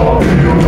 Oh,